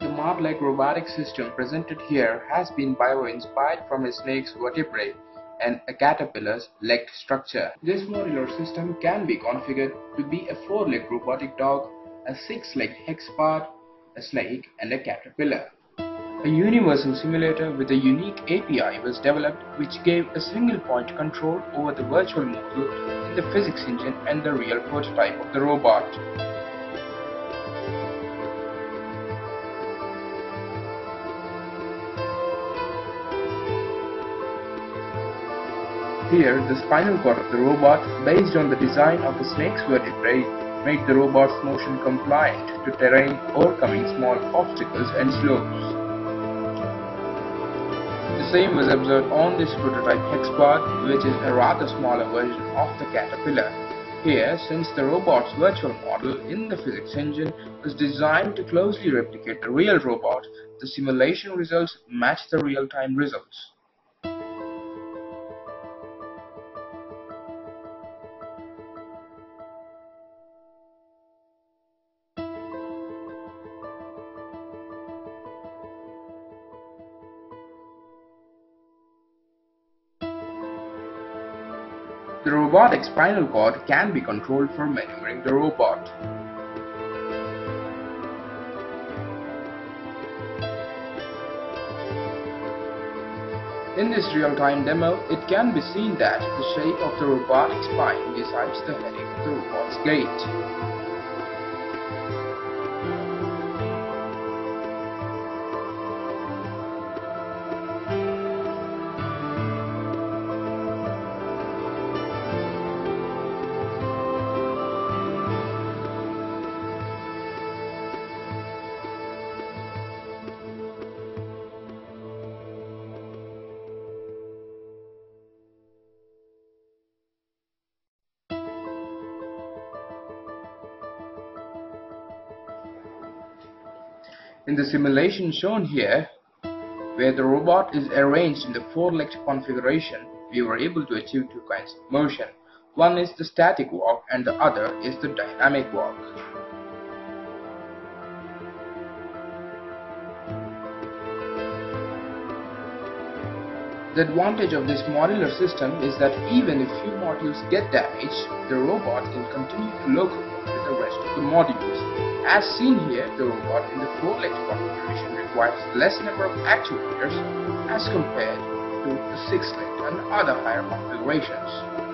The Modleg robotic system presented here has been bio-inspired from a snake's vertebrae and a caterpillar's leg structure. This modular system can be configured to be a four-legged robotic dog, a six-legged hexpod, a snake, and a caterpillar. A universal simulator with a unique API was developed which gave a single point control over the virtual model in the physics engine and the real prototype of the robot. Here, the spinal cord of the robot, based on the design of the snake's vertebrae, made the robot's motion compliant to terrain, overcoming small obstacles and slopes. The same was observed on this prototype hexpod, which is a rather smaller version of the caterpillar. Here, since the robot's virtual model in the physics engine was designed to closely replicate the real robot, the simulation results match the real-time results. The robotic spinal cord can be controlled for maneuvering the robot. In this real-time demo, it can be seen that the shape of the robotic spine decides the heading of the robot's gait. In the simulation shown here, where the robot is arranged in the four-legged configuration, we were able to achieve two kinds of motion. One is the static walk and the other is the dynamic walk. The advantage of this modular system is that even if few modules get damaged, the robot can continue to locate with the rest of the modules. As seen here, the robot in the four-legged configuration requires less number of actuators as compared to the six-legged and other higher configurations.